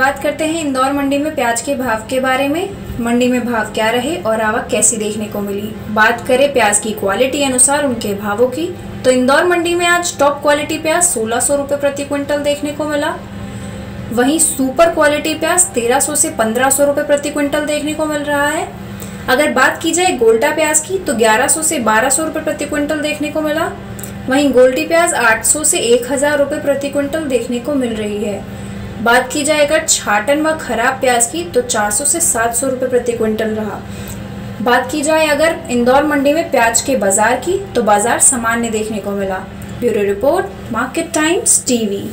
बात करते हैं इंदौर मंडी में प्याज के भाव के बारे में। मंडी में भाव क्या रहे और आवक कैसी देखने को मिली। बात करें प्याज की क्वालिटी अनुसार उनके भावों की, तो इंदौर मंडी में आज टॉप क्वालिटी प्याज 1600 रुपये प्रति क्विंटल देखने को मिला। वहीं सुपर क्वालिटी प्याज 1300 से 1500 रुपये प्रति क्विंटल देखने को मिल रहा है। अगर बात की जाए गोल्टा प्याज की तो 1100 से 1200 रुपये प्रति क्विंटल देखने को मिला। वहीं गोल्टी प्याज 800 से 1000 रुपये प्रति क्विंटल देखने को मिल रही है। बात की जाए अगर छाटन व खराब प्याज की तो 400 से 700 रुपये प्रति क्विंटल रहा। बात की जाए अगर इंदौर मंडी में प्याज के बाजार की तो बाजार सामान्य देखने को मिला। Bureau report, market times TV.